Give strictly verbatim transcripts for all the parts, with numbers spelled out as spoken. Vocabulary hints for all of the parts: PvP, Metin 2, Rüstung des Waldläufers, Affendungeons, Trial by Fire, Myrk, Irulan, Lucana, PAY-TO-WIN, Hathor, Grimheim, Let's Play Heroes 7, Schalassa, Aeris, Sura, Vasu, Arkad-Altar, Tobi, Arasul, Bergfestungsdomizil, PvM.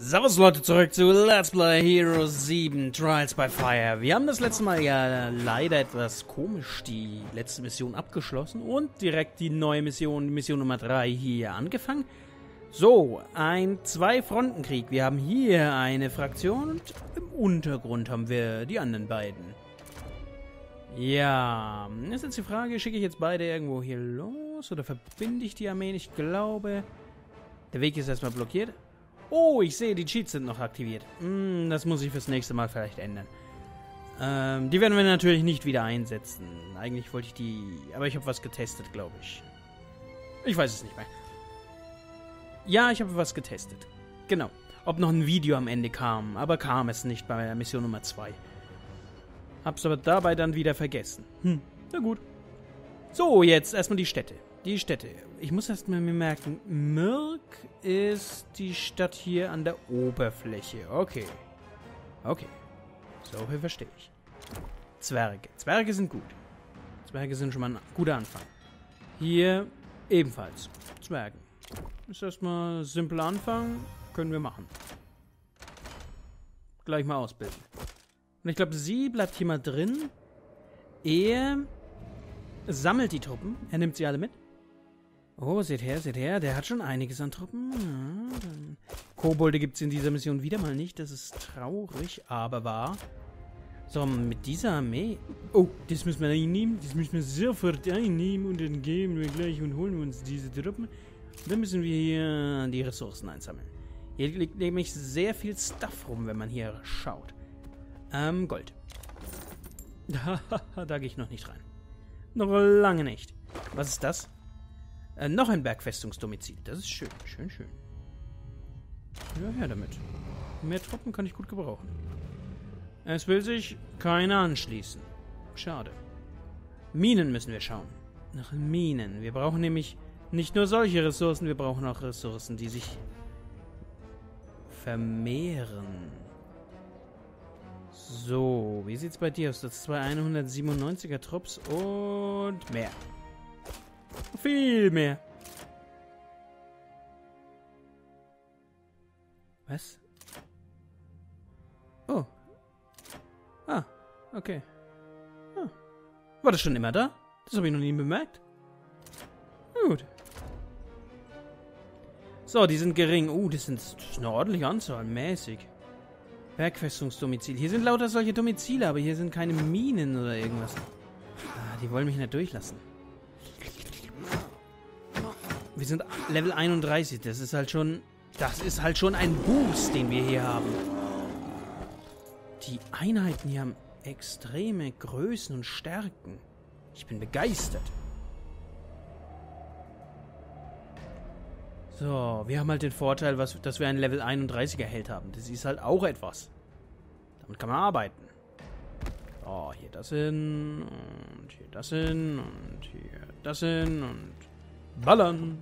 Servus Leute, zurück zu Let's Play Heroes sieben, Trials by Fire. Wir haben das letzte Mal ja leider etwas komisch die letzte Mission abgeschlossen und direkt die neue Mission, Mission Nummer drei, hier angefangen. So, ein Zwei-Fronten-Krieg. Wir haben hier eine Fraktion und im Untergrund haben wir die anderen beiden. Ja, ist jetzt die Frage, schicke ich jetzt beide irgendwo hier los oder verbinde ich die Armeen? Ich glaube, der Weg ist erstmal blockiert. Oh, ich sehe, die Cheats sind noch aktiviert. Hm, das muss ich fürs nächste Mal vielleicht ändern. Ähm, die werden wir natürlich nicht wieder einsetzen. Eigentlich wollte ich die... Aber ich habe was getestet, glaube ich. Ich weiß es nicht mehr. Ja, ich habe was getestet. Genau. Ob noch ein Video am Ende kam. Aber kam es nicht bei Mission Nummer zwei. Hab's aber dabei dann wieder vergessen. Hm, na gut. So, jetzt erstmal die Städte. Die Städte. Ich muss erstmal mir merken, Myrk ist die Stadt hier an der Oberfläche. Okay. Okay. So, hier verstehe ich. Zwerge. Zwerge sind gut. Zwerge sind schon mal ein guter Anfang. Hier ebenfalls. Zwergen. Ist erstmal ein simpler Anfang. Können wir machen. Gleich mal ausbilden. Und ich glaube, sie bleibt hier mal drin. Er sammelt die Truppen. Er nimmt sie alle mit. Oh, seht her, seht her. Der hat schon einiges an Truppen. Ja, dann. Kobolde gibt es in dieser Mission wieder mal nicht. Das ist traurig, aber wahr. So, mit dieser Armee... Oh, das müssen wir einnehmen. Das müssen wir sofort einnehmen. Und dann gehen wir gleich und holen uns diese Truppen. Und dann müssen wir hier die Ressourcen einsammeln. Hier liegt nämlich sehr viel Stuff rum, wenn man hier schaut. Ähm, Gold. Da gehe ich noch nicht rein. Noch lange nicht. Was ist das? Äh, noch ein Bergfestungsdomizil. Das ist schön, schön, schön. Ja, her damit. Mehr Truppen kann ich gut gebrauchen. Es will sich keiner anschließen. Schade. Minen müssen wir schauen. Nach Minen. Wir brauchen nämlich nicht nur solche Ressourcen, wir brauchen auch Ressourcen, die sich vermehren. So, wie sieht's bei dir aus? Das zwei hundertsiebenundneunziger Trupps und mehr. Viel mehr. Was? Oh. Ah, okay. Ah. War das schon immer da? Das habe ich noch nie bemerkt. Gut. So, die sind gering. Uh, das sind das ist eine ordentliche Anzahl. Mäßig. Bergfestungsdomizil. Hier sind lauter solche Domizile, aber hier sind keine Minen oder irgendwas. Ah, die wollen mich nicht durchlassen. Wir sind Level einunddreißig. Das ist halt schon... Das ist halt schon ein Boost, den wir hier haben. Die Einheiten hier haben extreme Größen und Stärken. Ich bin begeistert. So, wir haben halt den Vorteil, was, dass wir einen Level einunddreißiger Held haben. Das ist halt auch etwas. Damit kann man arbeiten. Oh, hier das hin und hier das hin und hier das hin und ballern.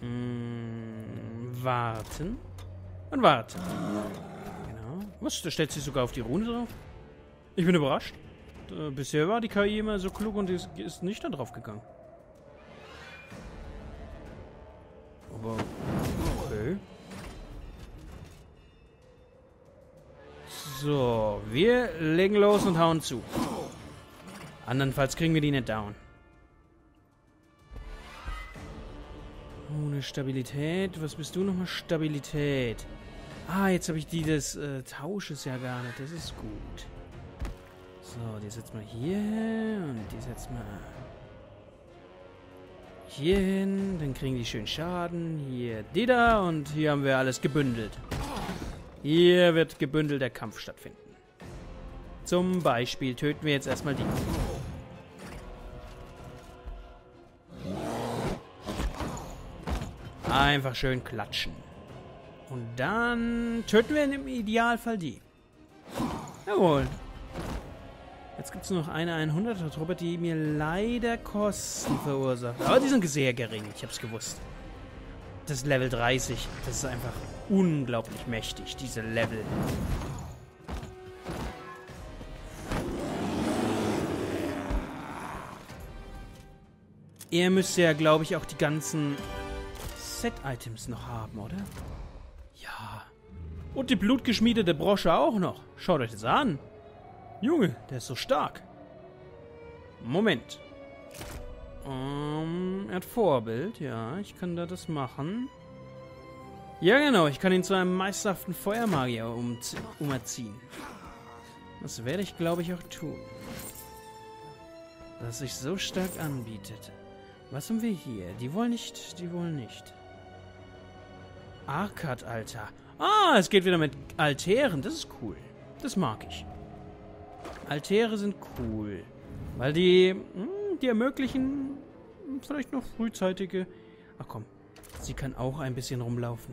Hm, warten und warten. Genau. Was, da stellt sich sogar auf die Rune drauf? Ich bin überrascht. Bisher war die K I immer so klug und ist nicht da drauf gegangen. Okay. So, wir legen los und hauen zu. Andernfalls kriegen wir die nicht down. Ohne Stabilität. Was bist du nochmal? Stabilität. Ah, jetzt habe ich die des äh, Tausches ja gar nicht. Das ist gut. So, die setzen wir hier hin und die setzen wir... Hier hin, dann kriegen die schön Schaden. Hier, die da und hier haben wir alles gebündelt. Hier wird gebündelt der Kampf stattfinden. Zum Beispiel töten wir jetzt erstmal die. Einfach schön klatschen. Und dann töten wir im Idealfall die. Jawohl. Jetzt gibt es noch eine hunderter-Truppe, die mir leider Kosten verursacht. Aber die sind sehr gering, ich hab's gewusst. Das ist Level dreißig, das ist einfach unglaublich mächtig, diese Level. Er müsste ja, glaube ich, auch die ganzen Set-Items noch haben, oder? Ja. Und die blutgeschmiedete Brosche auch noch. Schaut euch das an. Junge, der ist so stark. Moment. Um, er hat Vorbild, ja. Ich kann da das machen. Ja, genau. Ich kann ihn zu einem meisterhaften Feuermagier um, umerziehen. Das werde ich, glaube ich, auch tun. Dass sich so stark anbietet. Was haben wir hier? Die wollen nicht, die wollen nicht. Arkad-Altar. Ah, es geht wieder mit Altären. Das ist cool. Das mag ich. Altäre sind cool. Weil die, mh, die ermöglichen vielleicht noch frühzeitige... Ach komm, sie kann auch ein bisschen rumlaufen.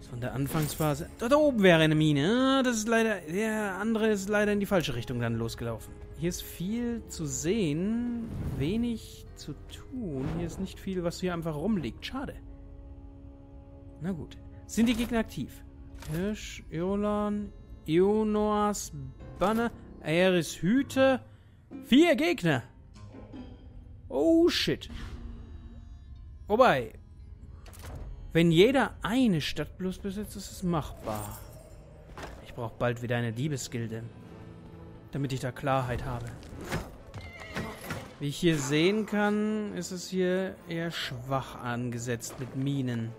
So in der Anfangsphase... Dort oben wäre eine Mine. Ah, das ist leider... Der andere ist leider in die falsche Richtung dann losgelaufen. Hier ist viel zu sehen, wenig zu tun. Hier ist nicht viel, was hier einfach rumliegt. Schade. Na gut. Sind die Gegner aktiv? Hirsch, Irulan, Ionoas, Banner, Aeris Hüte. Vier Gegner. Oh shit. Wobei, wenn jeder eine Stadt bloß besitzt, ist es machbar. Ich brauche bald wieder eine Diebesgilde, damit ich da Klarheit habe. Wie ich hier sehen kann, ist es hier eher schwach angesetzt mit Minen.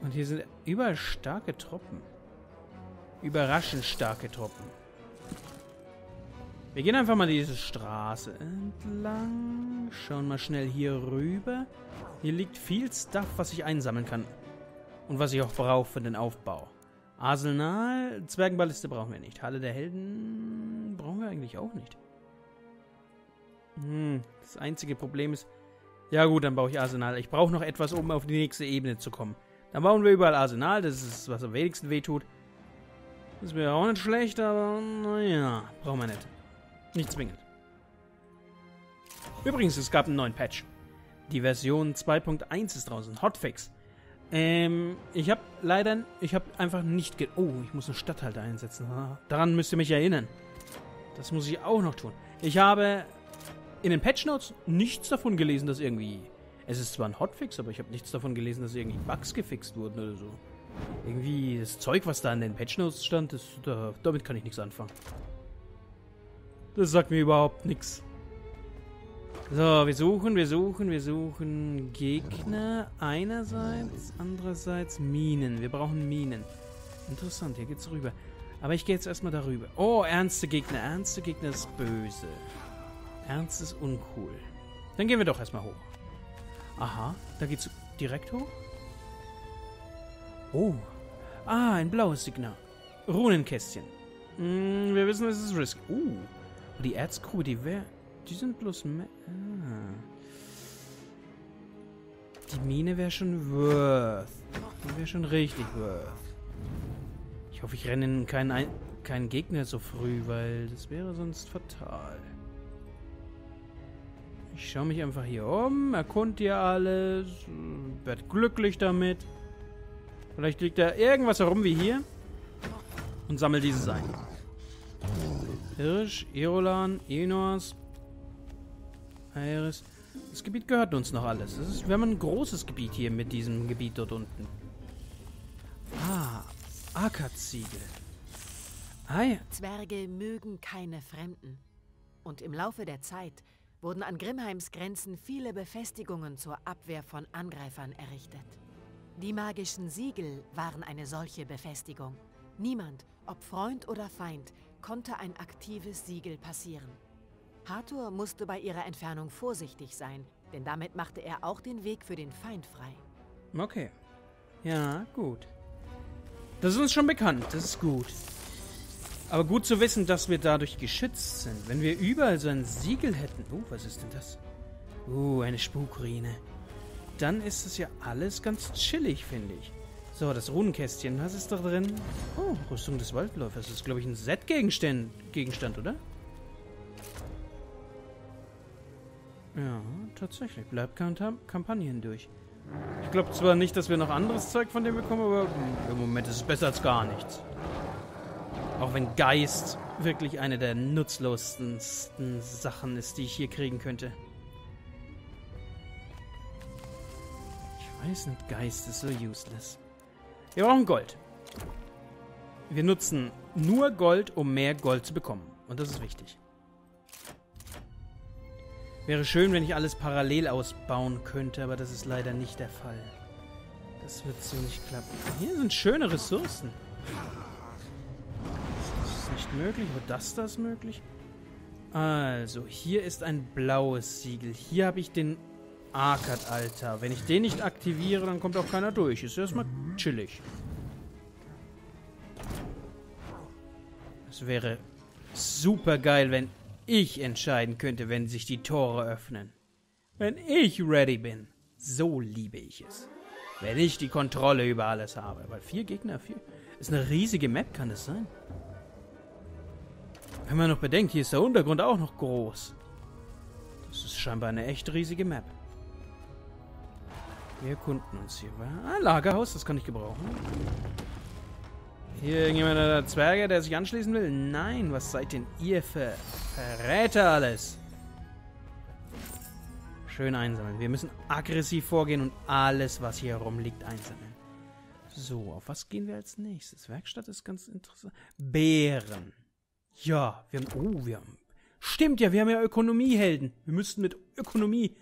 Und hier sind überall starke Truppen. Überraschend starke Truppen. Wir gehen einfach mal diese Straße entlang. Schauen mal schnell hier rüber. Hier liegt viel Stuff, was ich einsammeln kann. Und was ich auch brauche für den Aufbau. Arsenal, Zwergenballiste brauchen wir nicht. Halle der Helden brauchen wir eigentlich auch nicht. Hm, das einzige Problem ist... Ja gut, dann baue ich Arsenal. Ich brauche noch etwas, um auf die nächste Ebene zu kommen. Dann bauen wir überall Arsenal. Das ist, was am wenigsten wehtut. Das wäre auch nicht schlecht, aber naja, brauchen wir nicht. Nicht zwingend. Übrigens, es gab einen neuen Patch. Die Version zwei Punkt eins ist draußen. Hotfix. Ähm, ich habe leider, ich habe einfach nicht ge... Oh, ich muss einen Statthalter einsetzen. Daran müsst ihr mich erinnern. Das muss ich auch noch tun. Ich habe in den Patchnotes nichts davon gelesen, dass irgendwie... Es ist zwar ein Hotfix, aber ich habe nichts davon gelesen, dass irgendwie Bugs gefixt wurden oder so. Irgendwie das Zeug, was da in den Patchnotes stand, das, da, damit kann ich nichts anfangen. Das sagt mir überhaupt nichts. So, wir suchen, wir suchen, wir suchen Gegner einerseits, andererseits Minen. Wir brauchen Minen. Interessant, hier geht's rüber. Aber ich gehe jetzt erstmal darüber. Oh, ernste Gegner. Ernste Gegner ist böse. Ernst ist uncool. Dann gehen wir doch erstmal hoch. Aha, da geht's direkt hoch. Oh. Ah, ein blaues Signal. Runenkästchen. Hm, wir wissen, es ist Risk. Uh. Die Erzgrube, die wäre... Die sind bloß... Ah. Die Mine wäre schon worth. Die wäre schon richtig worth. Ich hoffe, ich renne in keinen, Ein keinen Gegner so früh, weil das wäre sonst fatal. Ich schaue mich einfach hier um, erkunde hier alles, werd glücklich damit. Vielleicht liegt da irgendwas herum wie hier und sammle dieses ein. Hirsch, Irulan, Enos... Aeris. Das Gebiet gehört uns noch alles. Das ist, wir haben ein großes Gebiet hier mit diesem Gebiet dort unten. Ah, Arkad-Siegel. Ah, ja. Zwerge mögen keine Fremden. Und im Laufe der Zeit wurden an Grimheims Grenzen viele Befestigungen zur Abwehr von Angreifern errichtet. Die magischen Siegel waren eine solche Befestigung. Niemand, ob Freund oder Feind, konnte ein aktives Siegel passieren. Hathor musste bei ihrer Entfernung vorsichtig sein, denn damit machte er auch den Weg für den Feind frei. Okay. Ja, gut. Das ist uns schon bekannt, das ist gut. Aber gut zu wissen, dass wir dadurch geschützt sind. Wenn wir überall so ein Siegel hätten... Oh, was ist denn das? Oh, eine Spukruine. Dann ist es ja alles ganz chillig, finde ich. So, das Runenkästchen, was ist da drin? Oh, Rüstung des Waldläufers. Das ist, glaube ich, ein Set-Gegenstand, Gegenstand, oder? Ja, tatsächlich. Bleibt Kampagnen durch. Ich glaube zwar nicht, dass wir noch anderes Zeug von dem bekommen, aber im Moment ist es besser als gar nichts. Auch wenn Geist wirklich eine der nutzlosesten Sachen ist, die ich hier kriegen könnte. Eisengeist ist so useless. Wir brauchen Gold. Wir nutzen nur Gold, um mehr Gold zu bekommen. Und das ist wichtig. Wäre schön, wenn ich alles parallel ausbauen könnte, aber das ist leider nicht der Fall. Das wird so nicht klappen. Hier sind schöne Ressourcen. Das ist nicht möglich, aber das da ist möglich. Also, hier ist ein blaues Siegel. Hier habe ich den Arkad-Altar. Wenn ich den nicht aktiviere, dann kommt auch keiner durch. Ist erstmal chillig. Es wäre super geil, wenn ich entscheiden könnte, wenn sich die Tore öffnen. Wenn ich ready bin. So liebe ich es. Wenn ich die Kontrolle über alles habe. Weil vier Gegner, vier... Ist eine riesige Map, kann das sein? Wenn man noch bedenkt, hier ist der Untergrund auch noch groß. Das ist scheinbar eine echt riesige Map. Wir erkunden uns hier. Ah, Lagerhaus, das kann ich gebrauchen. Hier irgendjemand der Zwerge, der sich anschließen will? Nein, was seid denn ihr für Verräter alles? Schön einsammeln. Wir müssen aggressiv vorgehen und alles, was hier rumliegt, einsammeln. So, auf was gehen wir als nächstes? Werkstatt ist ganz interessant. Beeren. Ja, wir haben... Oh, wir haben... Stimmt ja, wir haben ja Ökonomiehelden. Wir müssten mit Ökonomie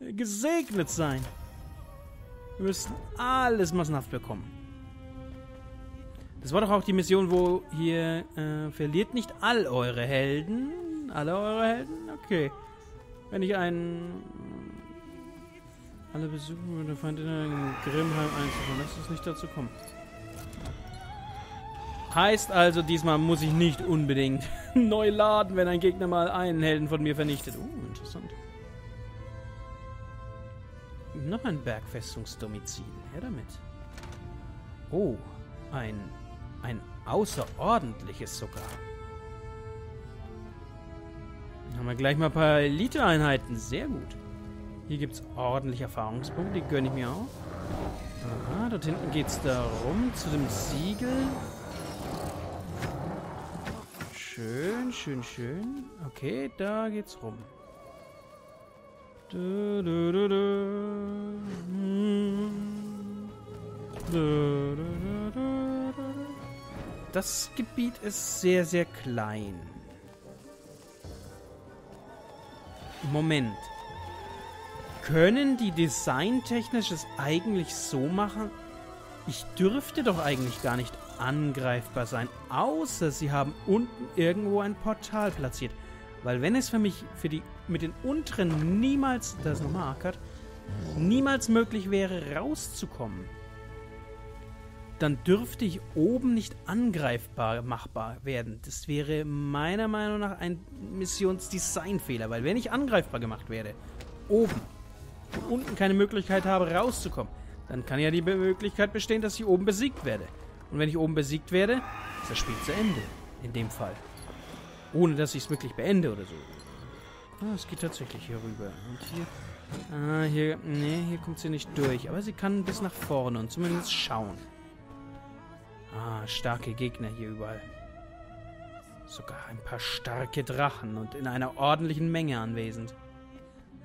gesegnet sein. Wir müssten alles massenhaft bekommen. Das war doch auch die Mission, wo hier, äh, verliert nicht all eure Helden. Alle eure Helden? Okay. Wenn ich einen... Alle besuchen würde, fand in einen Grimheim einzukommen. Lass uns nicht dazu kommen. Heißt also, diesmal muss ich nicht unbedingt neu laden, wenn ein Gegner mal einen Helden von mir vernichtet. Uh, interessant. Noch ein Bergfestungsdomizil. Her damit. Oh, ein... Ein außerordentliches sogar. Dann haben wir gleich mal ein paar Elite-Einheiten. Sehr gut. Hier gibt es ordentlich Erfahrungspunkte. Die gönne ich mir auch. Aha, dort hinten geht es da rum zu dem Siegel. Schön, schön, schön. Okay, da geht's rum. Du, du, du, du. Du, du, du, du. Das Gebiet ist sehr, sehr klein. Moment. Können die designtechnisch es eigentlich so machen? Ich dürfte doch eigentlich gar nicht angreifbar sein, außer sie haben unten irgendwo ein Portal platziert. Weil wenn es für mich, für die, mit den unteren niemals, da ist nochmal Arkad, niemals möglich wäre, rauszukommen, dann dürfte ich oben nicht angreifbar machbar werden. Das wäre meiner Meinung nach ein Missionsdesignfehler, weil wenn ich angreifbar gemacht werde, oben und unten keine Möglichkeit habe, rauszukommen, dann kann ja die Möglichkeit bestehen, dass ich oben besiegt werde. Und wenn ich oben besiegt werde, ist das Spiel zu Ende, in dem Fall. Ohne, dass ich es wirklich beende oder so. Ah, es geht tatsächlich hier rüber. Und hier... Ah, hier... Nee, hier kommt sie nicht durch. Aber sie kann bis nach vorne und zumindest schauen. Ah, starke Gegner hier überall. Sogar ein paar starke Drachen und in einer ordentlichen Menge anwesend.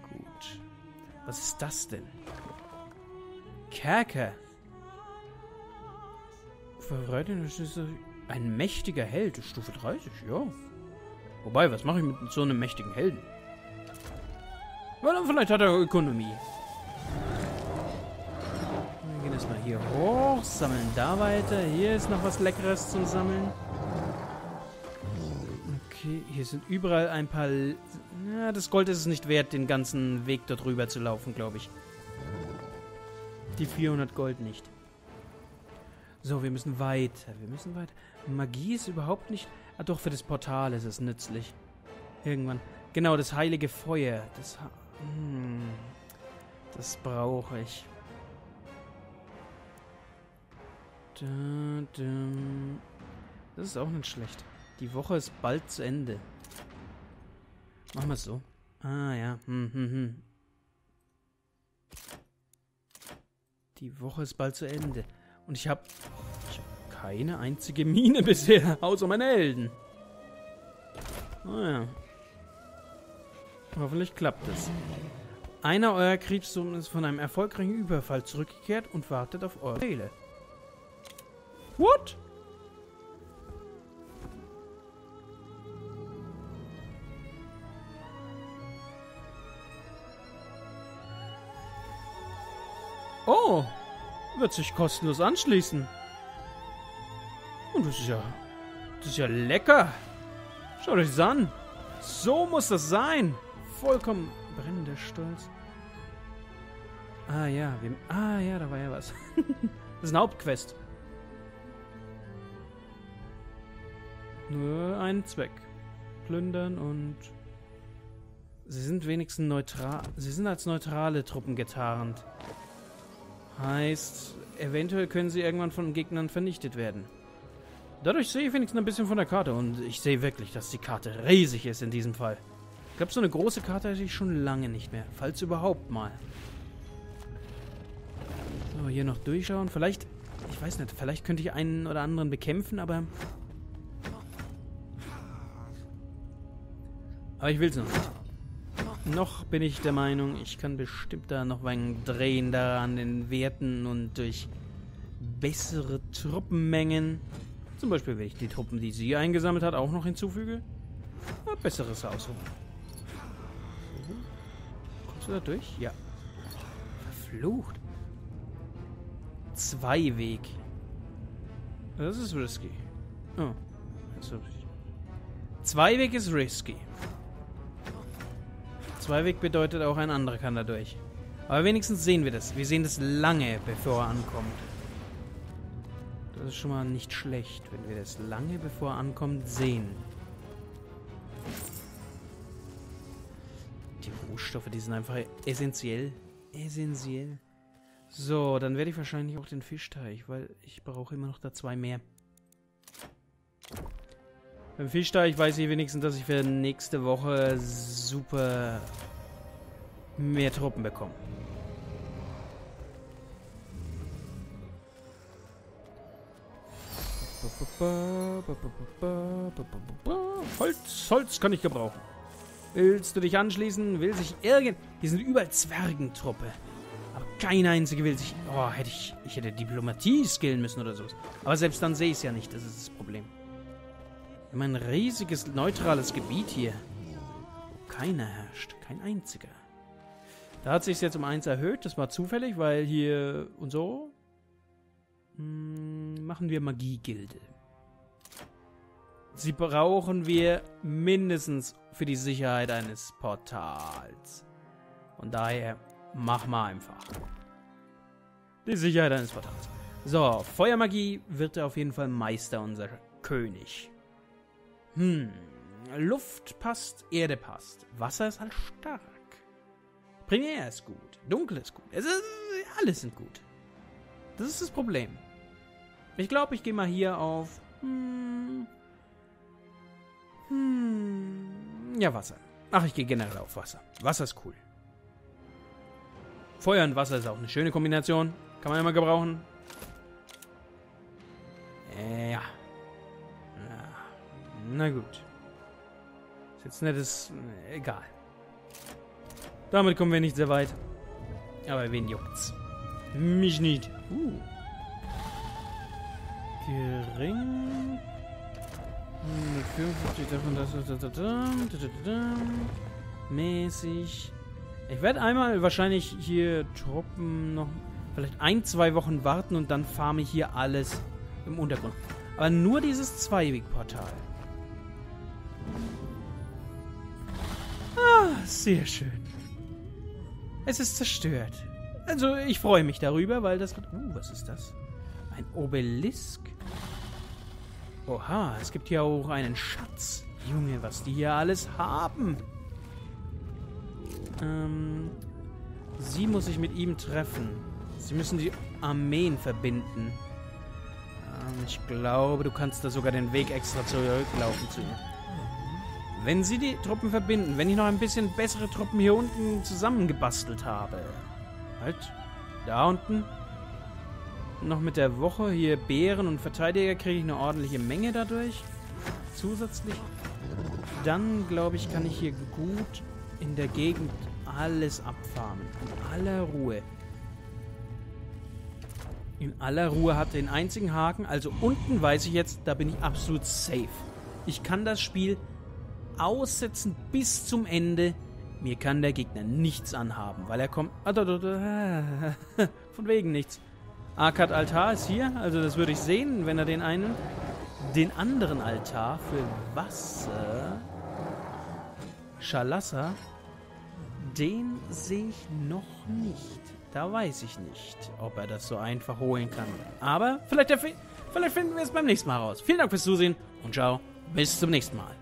Gut. Was ist das denn? Kerker. Ein mächtiger Held. Stufe dreißig, ja. Wobei, was mache ich mit so einem mächtigen Helden? Na, dann vielleicht hat er Ökonomie. Mal hier hoch, sammeln da weiter. Hier ist noch was Leckeres zum Sammeln. Okay, hier sind überall ein paar... Ja, das Gold ist es nicht wert, den ganzen Weg dort rüber zu laufen, glaube ich. Die vierhundert Gold nicht. So, wir müssen weiter. Wir müssen weiter. Magie ist überhaupt nicht... Ah, doch, für das Portal ist es nützlich. Irgendwann. Genau, das heilige Feuer. Das, ha hm. das brauche ich. Das ist auch nicht schlecht. Die Woche ist bald zu Ende. Machen wir es so. Ah, ja. Hm, hm, hm. Die Woche ist bald zu Ende. Und ich habe ich hab keine einzige Mine bisher, außer meine Helden. Ah, ja. Hoffentlich klappt es. Einer eurer Kriegszonen ist von einem erfolgreichen Überfall zurückgekehrt und wartet auf eure Befehle. What? Oh, wird sich kostenlos anschließen. Und das ist ja, das ist ja lecker. Schaut euch das an. So muss das sein. Vollkommen brennender Stolz. Ah ja, wir, ah ja, da war ja was. Das ist eine Hauptquest. Nur einen Zweck. Plündern und... Sie sind wenigstens neutral. Sie sind als neutrale Truppen getarnt. Heißt, eventuell können sie irgendwann von Gegnern vernichtet werden. Dadurch sehe ich wenigstens ein bisschen von der Karte. Und ich sehe wirklich, dass die Karte riesig ist in diesem Fall. Ich glaube, so eine große Karte hätte ich schon lange nicht mehr. Falls überhaupt mal. So, hier noch durchschauen. Vielleicht, ich weiß nicht, vielleicht könnte ich einen oder anderen bekämpfen, aber... Aber ich will es noch nicht. Noch bin ich der Meinung, ich kann bestimmt da noch ein Drehen daran den Werten und durch bessere Truppenmengen, zum Beispiel wenn ich die Truppen, die sie eingesammelt hat, auch noch hinzufüge, ein besseres ausholen. Kommst du da durch? Ja. Verflucht. Zweiweg. Das ist risky. Oh. Zweiweg ist risky. Zweiweg bedeutet auch, ein anderer kann dadurch. Aber wenigstens sehen wir das. Wir sehen das lange, bevor er ankommt. Das ist schon mal nicht schlecht, wenn wir das lange, bevor er ankommt, sehen. Die Rohstoffe, die sind einfach essentiell. Essentiell. So, dann werde ich wahrscheinlich auch den Fischteich, weil ich brauche immer noch da zwei mehr. Beim Fischteich weiß ich wenigstens, dass ich für nächste Woche super mehr Truppen bekomme. Holz, Holz kann ich gebrauchen. Willst du dich anschließen? Will sich irgend... Hier sind überall Zwergentruppe. Aber kein einziger will sich... Oh, hätte ich... Ich hätte Diplomatie skillen müssen oder sowas. Aber selbst dann sehe ich es ja nicht. Das ist das Problem. Wir haben ein riesiges, neutrales Gebiet hier. Wo keiner herrscht. Kein einziger. Da hat sich es jetzt um eins erhöht. Das war zufällig, weil hier und so... Hm, machen wir Magiegilde. Sie brauchen wir mindestens für die Sicherheit eines Portals. Und daher machen wir einfach. Die Sicherheit eines Portals. So, Feuermagie wird auf jeden Fall Meister, unser König. Hm, Luft passt, Erde passt. Wasser ist halt stark. Primär ist gut, Dunkel ist gut. Es ist, alles sind gut. Das ist das Problem. Ich glaube, ich gehe mal hier auf... Hm, hm, ja, Wasser. Ach, ich gehe generell auf Wasser. Wasser ist cool. Feuer und Wasser ist auch eine schöne Kombination. Kann man immer gebrauchen. Äh, ja. Na gut. Ist jetzt nicht das... Egal. Damit kommen wir nicht sehr weit. Aber wen juckt's? Mich nicht. Uh. Gering. hundertfünfzig davon, das... Mäßig. Ich werde einmal wahrscheinlich hier Truppen noch... Vielleicht ein, zwei Wochen warten und dann farme ich hier alles im Untergrund. Aber nur dieses Zweiwegportal. Sehr schön. Es ist zerstört. Also, ich freue mich darüber, weil das... Uh, was ist das? Ein Obelisk? Oha, es gibt ja auch einen Schatz. Junge, was die hier alles haben. Ähm, sie muss sich mit ihm treffen. Sie müssen die Armeen verbinden. Ähm, ich glaube, du kannst da sogar den Weg extra zurücklaufen zu ihr. Wenn sie die Truppen verbinden, wenn ich noch ein bisschen bessere Truppen hier unten zusammengebastelt habe. Halt, da unten. Noch mit der Woche hier Bären und Verteidiger kriege ich eine ordentliche Menge dadurch. Zusätzlich. Dann, glaube ich, kann ich hier gut in der Gegend alles abfarmen. In aller Ruhe. In aller Ruhe hat den einzigen Haken. Also unten weiß ich jetzt, da bin ich absolut safe. Ich kann das Spiel aussetzen bis zum Ende. Mir kann der Gegner nichts anhaben, weil er kommt... Von wegen nichts. Arkad-Altar ist hier. Also das würde ich sehen, wenn er den einen... Den anderen Altar für Wasser... Schalassa, den sehe ich noch nicht. Da weiß ich nicht, ob er das so einfach holen kann. Aber vielleicht, vielleicht finden wir es beim nächsten Mal raus. Vielen Dank fürs Zusehen und ciao, bis zum nächsten Mal.